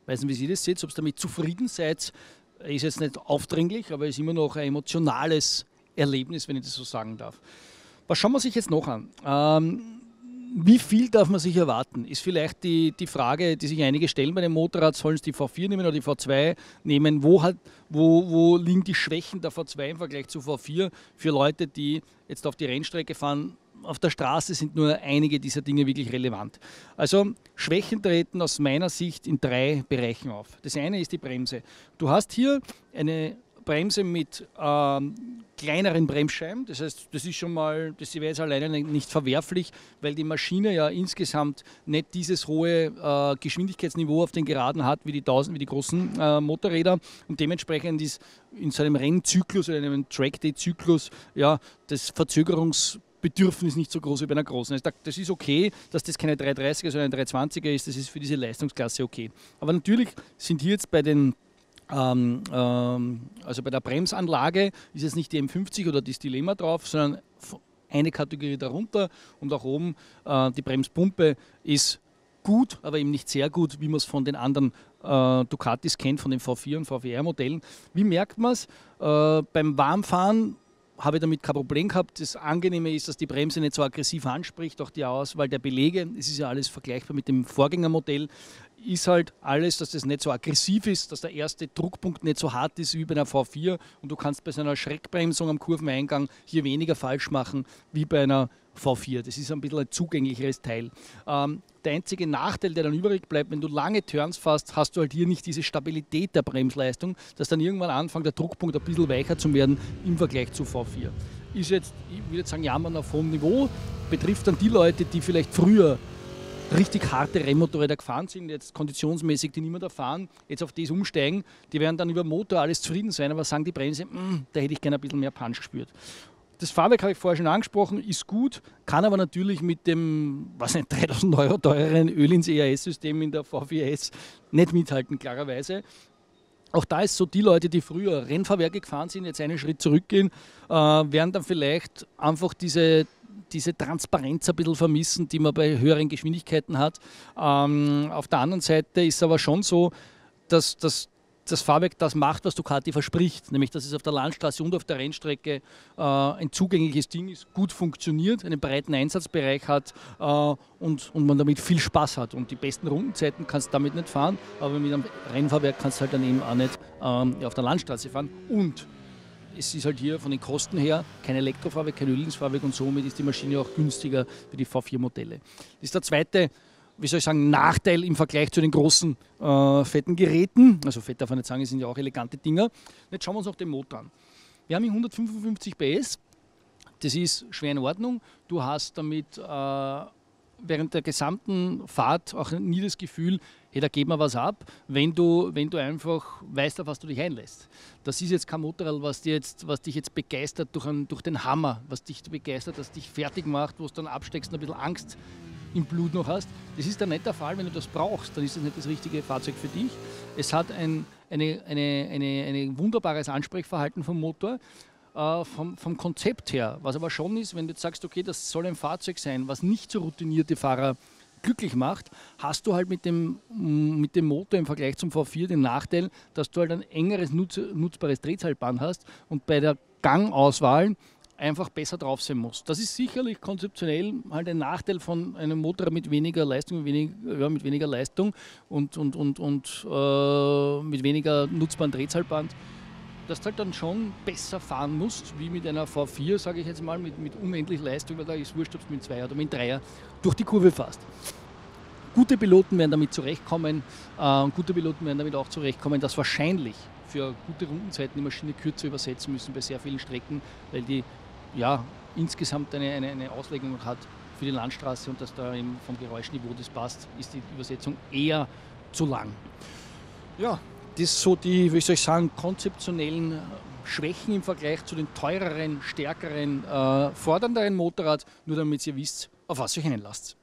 Ich weiß nicht, wie ihr das seht, ob ihr damit zufrieden seid, ist jetzt nicht aufdringlich, aber ist immer noch ein emotionales Erlebnis, wenn ich das so sagen darf. Was schauen wir sich jetzt noch an? Wie viel darf man sich erwarten? Ist vielleicht die Frage, die sich einige stellen bei dem Motorrad, sollen es die V4 nehmen oder die V2 nehmen? Wo liegen die Schwächen der V2 im Vergleich zu V4 für Leute, die jetzt auf die Rennstrecke fahren? Auf der Straße sind nur einige dieser Dinge wirklich relevant. Also Schwächen treten aus meiner Sicht in 3 Bereichen auf. Das eine ist die Bremse. Du hast hier eine Bremse mit kleineren Bremsscheiben. Das heißt, das wäre jetzt alleine nicht verwerflich, weil die Maschine ja insgesamt nicht dieses hohe Geschwindigkeitsniveau auf den Geraden hat, wie die großen Motorräder. Und dementsprechend ist in so einem Rennzyklus oder in einem Trackday-Zyklus ja, das Verzögerungsbedürfnis nicht so groß wie bei einer großen. Also das ist okay, dass das keine 330er, sondern eine 320er ist, das ist für diese Leistungsklasse okay. Aber natürlich sind hier jetzt also bei der Bremsanlage ist jetzt nicht die M50 oder die Stilema drauf, sondern eine Kategorie darunter und auch oben die Bremspumpe ist gut, aber eben nicht sehr gut, wie man es von den anderen Ducatis kennt, von den V4 und VWR-Modellen. Wie merkt man es? Beim Warmfahren habe ich damit kein Problem gehabt. Das Angenehme ist, dass die Bremse nicht so aggressiv anspricht, auch die Auswahl der Belege. Es ist ja alles vergleichbar mit dem Vorgängermodell. ist halt alles, dass das nicht so aggressiv ist, dass der erste Druckpunkt nicht so hart ist wie bei einer V4 und du kannst bei so einer Schreckbremsung am Kurveneingang hier weniger falsch machen wie bei einer V4. Das ist ein bisschen ein zugänglicheres Teil. Der einzige Nachteil, der dann übrig bleibt, wenn du lange Turns fährst, hast du halt hier nicht diese Stabilität der Bremsleistung, dass dann irgendwann anfängt, der Druckpunkt ein bisschen weicher zu werden im Vergleich zu V4. Ist jetzt, ich würde jetzt sagen, jammern auf hohem Niveau, betrifft dann die Leute, die vielleicht früher richtig harte Rennmotorräder gefahren sind, jetzt konditionsmäßig, die niemand erfahren, jetzt auf das umsteigen, die werden dann über den Motor alles zufrieden sein, aber sagen die Bremse, da hätte ich gerne ein bisschen mehr Punch gespürt. Das Fahrwerk habe ich vorher schon angesprochen, ist gut, kann aber natürlich mit dem, was nicht, 3.000 € teureren Öhlins ERS-System in der V4S nicht mithalten, klarerweise. Auch da ist so, die Leute, die früher Rennfahrwerke gefahren sind, jetzt einen Schritt zurückgehen, werden dann vielleicht einfach diese Transparenz ein bisschen vermissen, die man bei höheren Geschwindigkeiten hat. Auf der anderen Seite ist aber schon so, dass das Fahrwerk das macht, was Ducati verspricht, nämlich dass es auf der Landstraße und auf der Rennstrecke ein zugängliches Ding ist, gut funktioniert, einen breiten Einsatzbereich hat und man damit viel Spaß hat. Und die besten Rundenzeiten kannst du damit nicht fahren, aber mit einem Rennfahrwerk kannst du halt dann eben auch nicht auf der Landstraße fahren. Und es ist halt hier von den Kosten her kein Elektrofahrwerk, kein Ölinsfahrwerk und somit ist die Maschine auch günstiger für die V4-Modelle. Das ist der zweite, wie soll ich sagen, Nachteil im Vergleich zu den großen, fetten Geräten. Also fett darf man nicht sagen, es sind ja auch elegante Dinger. Jetzt schauen wir uns noch den Motor an. Wir haben hier 155 PS, das ist schwer in Ordnung. Du hast damit während der gesamten Fahrt auch nie das Gefühl, hey, da geht mir was ab, wenn du einfach weißt, auf was du dich einlässt. Das ist jetzt kein Motorrad, was dich jetzt begeistert durch den Hammer, was dich begeistert, das dich fertig macht, wo du dann absteckst und ein bisschen Angst im Blut noch hast. Das ist dann nicht der Fall, wenn du das brauchst, dann ist das nicht das richtige Fahrzeug für dich. Es hat ein wunderbares Ansprechverhalten vom Motor. Vom Konzept her, was aber schon ist, wenn du jetzt sagst, okay, das soll ein Fahrzeug sein, was nicht so routinierte Fahrer glücklich macht, hast du halt mit dem Motor im Vergleich zum V4 den Nachteil, dass du halt ein engeres, nutzbares Drehzahlband hast und bei der Gangauswahl einfach besser drauf sein musst. Das ist sicherlich konzeptionell halt ein Nachteil von einem Motorrad mit weniger Leistung, und mit weniger nutzbarem Drehzahlband, dass du halt dann schon besser fahren musst, wie mit einer V4, sage ich jetzt mal, mit unendlich Leistung, weil da ist wurscht, ob du mit dem 2er oder mit dem 3er durch die Kurve fährst. Gute Piloten werden damit zurechtkommen, dass wahrscheinlich für gute Rundenzeiten die Maschine kürzer übersetzen müssen bei sehr vielen Strecken, weil die ja insgesamt eine Auslegung hat für die Landstraße und dass da eben vom Geräuschniveau das passt, ist die Übersetzung eher zu lang. Ja, das ist so die, wie soll ich sagen, konzeptionellen Schwächen im Vergleich zu den teureren, stärkeren, fordernderen Motorrad, nur damit ihr wisst, auf was ihr euch einlasst.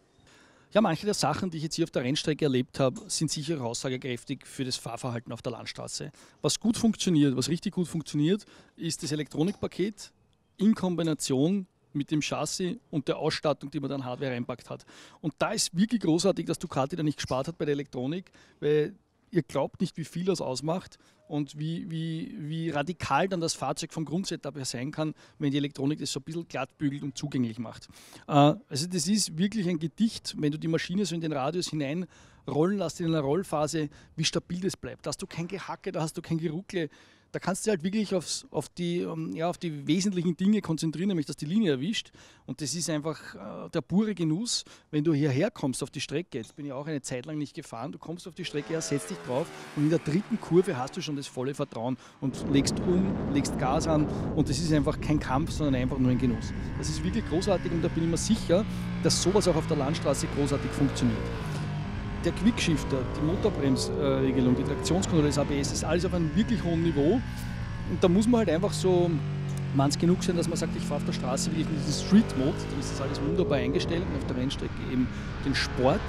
Ja, manche der Sachen, die ich jetzt hier auf der Rennstrecke erlebt habe, sind sicher aussagekräftig für das Fahrverhalten auf der Landstraße. Was gut funktioniert, was richtig gut funktioniert, ist das Elektronikpaket in Kombination mit dem Chassis und der Ausstattung, die man dann Hardware reinpackt hat. Und da ist wirklich großartig, dass Ducati da nicht gespart hat bei der Elektronik, weil ihr glaubt nicht, wie viel das ausmacht und wie radikal dann das Fahrzeug vom Grundsetup her sein kann, wenn die Elektronik das so ein bisschen glatt bügelt und zugänglich macht. Also das ist wirklich ein Gedicht, wenn du die Maschine so in den Radius hineinrollen lässt, in einer Rollphase, wie stabil das bleibt. Da hast du kein Gehacke, da hast du kein Geruckle. Da kannst du halt wirklich auf die wesentlichen Dinge konzentrieren, nämlich dass die Linie erwischt. Und das ist einfach der pure Genuss, wenn du hierher kommst auf die Strecke. Jetzt bin ich auch eine Zeit lang nicht gefahren. Du kommst auf die Strecke her, setzt dich drauf und in der dritten Kurve hast du schon das volle Vertrauen und legst um, legst Gas an. Und das ist einfach kein Kampf, sondern einfach nur ein Genuss. Das ist wirklich großartig und da bin ich mir sicher, dass sowas auch auf der Landstraße großartig funktioniert. Der Quickshifter, die Motorbremsregelung, die Traktionskontrolle, das ABS, ist alles auf einem wirklich hohen Niveau. Und da muss man halt einfach so manns genug sein, dass man sagt, ich fahre auf der Straße wirklich in diesen Street-Mode, da ist das alles wunderbar eingestellt. Und auf der Rennstrecke eben den Sport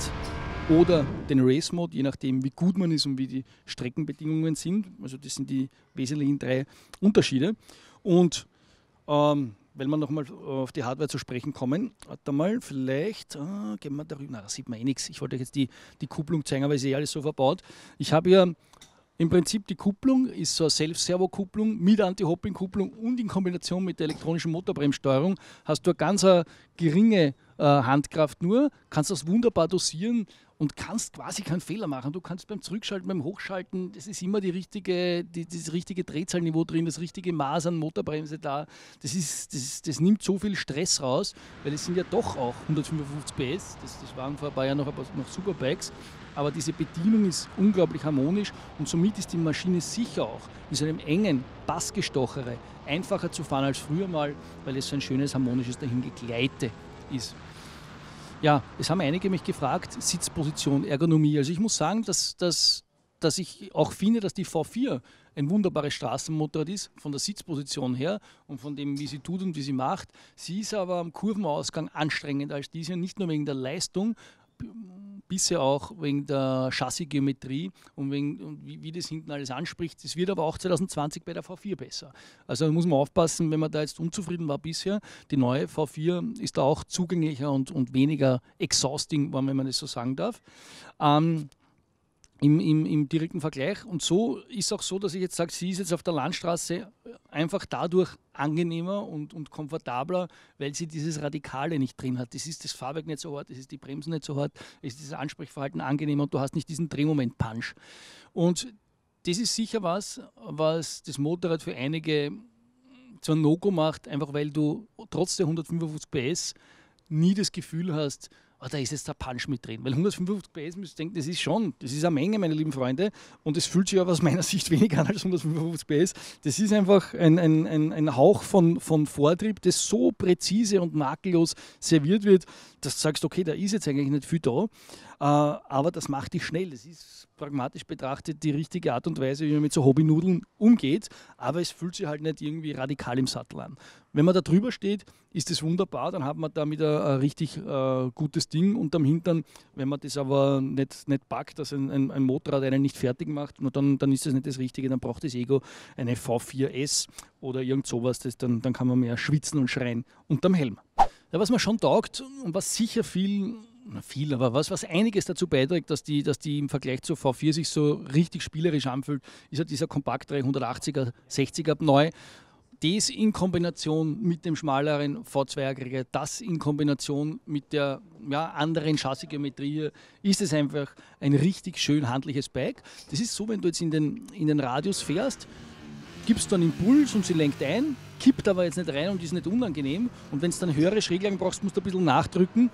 oder den Race-Mode, je nachdem wie gut man ist und wie die Streckenbedingungen sind. Also das sind die wesentlichen drei Unterschiede. Und wenn wir nochmal auf die Hardware zu sprechen kommen, warte mal, vielleicht gehen wir darüber. Na, da sieht man eh nichts. Ich wollte euch jetzt die Kupplung zeigen, aber ist eh alles so verbaut. Ich habe hier Im Prinzip die Kupplung ist so eine Self-Servo-Kupplung mit Anti-Hopping-Kupplung und in Kombination mit der elektronischen Motorbremssteuerung hast du eine ganz geringe Handkraft nur, kannst das wunderbar dosieren und kannst quasi keinen Fehler machen. Du kannst beim Zurückschalten, beim Hochschalten, das ist immer das richtige Drehzahlniveau drin, das richtige Maß an Motorbremse da. Das nimmt so viel Stress raus, weil es sind ja doch auch 155 PS, das waren vor ein paar Jahren noch Superbikes, aber diese Bedienung ist unglaublich harmonisch und somit ist die Maschine sicher auch in so einem engen Bassgestochere einfacher zu fahren als früher mal, weil es so ein schönes harmonisches Dahingegleite ist. Ja, es haben einige mich gefragt, Sitzposition, Ergonomie. Also ich muss sagen, dass ich auch finde, dass die V4 ein wunderbares Straßenmotorrad ist, von der Sitzposition her und von dem, wie sie tut und wie sie macht. Sie ist aber am Kurvenausgang anstrengender als diese, nicht nur wegen der Leistung, bisher auch wegen der Chassisgeometrie und wie das hinten alles anspricht. Das wird aber auch 2020 bei der V4 besser. Also da muss man aufpassen, wenn man da jetzt unzufrieden war bisher. Die neue V4 ist da auch zugänglicher und weniger exhausting, wenn man das so sagen darf. Im direkten Vergleich. Und so ist auch so, dass ich jetzt sage, sie ist jetzt auf der Landstraße einfach dadurch angenehmer und komfortabler, weil sie dieses Radikale nicht drin hat. Das ist das Fahrwerk nicht so hart, das ist die Bremsen nicht so hart, es ist dieses Ansprechverhalten angenehmer und du hast nicht diesen Drehmoment-Punch. Und das ist sicher was das Motorrad für einige zur No-Go macht, einfach weil du trotz der 155 PS nie das Gefühl hast, oh, da ist jetzt der Punch mit drin. Weil 155 PS, müsst ihr denken, das ist eine Menge, meine lieben Freunde. Und es fühlt sich aber aus meiner Sicht weniger an als 155 PS. Das ist einfach ein Hauch von Vortrieb, das so präzise und makellos serviert wird, dass du sagst, okay, da ist jetzt eigentlich nicht viel da. Aber das macht dich schnell. Das ist pragmatisch betrachtet die richtige Art und Weise, wie man mit so Hobbynudeln umgeht. Aber es fühlt sich halt nicht irgendwie radikal im Sattel an. Wenn man da drüber steht, ist das wunderbar, dann hat man damit ein richtig gutes Ding unterm Hintern. Wenn man das aber nicht packt, dass ein Motorrad einen nicht fertig macht, dann ist das nicht das Richtige, dann braucht das Ego eine V4S oder irgend sowas, dann kann man mehr schwitzen und schreien unterm Helm. Ja, was mir schon taugt und was sicher was einiges dazu beiträgt, dass die im Vergleich zur V4 sich so richtig spielerisch anfühlt, ist halt dieser kompaktere 180er, 60er neu. Das in Kombination mit dem schmaleren V2-Aggregat, das in Kombination mit der anderen Chassisgeometrie hier, ist es einfach ein richtig schön handliches Bike. Das ist so, wenn du jetzt in den Radius fährst, gibst du einen Impuls und sie lenkt ein, kippt aber jetzt nicht rein und ist nicht unangenehm. Und wenn es dann höhere Schräglagen brauchst, musst du ein bisschen nachdrücken.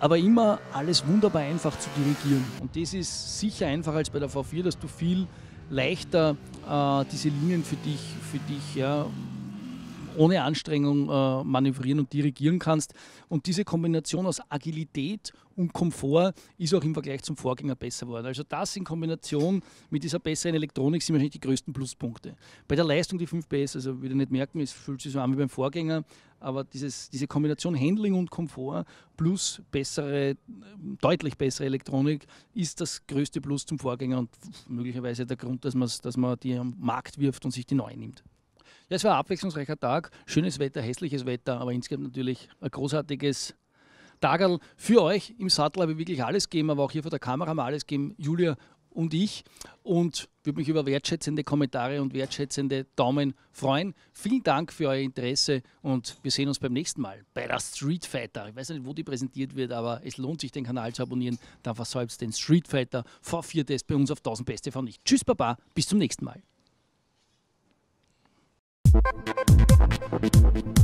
Aber immer alles wunderbar einfach zu dirigieren. Und das ist sicher einfacher als bei der V4, dass du viel leichter diese Linien für dich ohne Anstrengung manövrieren und dirigieren kannst. Und diese Kombination aus Agilität und Komfort ist auch im Vergleich zum Vorgänger besser geworden. Also das in Kombination mit dieser besseren Elektronik sind wahrscheinlich die größten Pluspunkte. Bei der Leistung die 5 PS, also würde ich nicht merken, es fühlt sich so an wie beim Vorgänger, aber diese Kombination Handling und Komfort plus deutlich bessere Elektronik ist das größte Plus zum Vorgänger und möglicherweise der Grund, dass man die am Markt wirft und sich die neu nimmt. Ja, es war ein abwechslungsreicher Tag, schönes Wetter, hässliches Wetter, aber insgesamt natürlich ein großartiges Tagerl für euch. Im Sattel habe ich wirklich alles gegeben, aber auch hier vor der Kamera haben wir alles gegeben, Julia und ich. Und würde mich über wertschätzende Kommentare und wertschätzende Daumen freuen. Vielen Dank für euer Interesse und wir sehen uns beim nächsten Mal bei der Street Fighter. Ich weiß nicht, wo die präsentiert wird, aber es lohnt sich, den Kanal zu abonnieren. Dann versäumst den Street Fighter V4-Test bei uns auf 1000PS TV nicht. Tschüss, Baba, bis zum nächsten Mal. Thank you.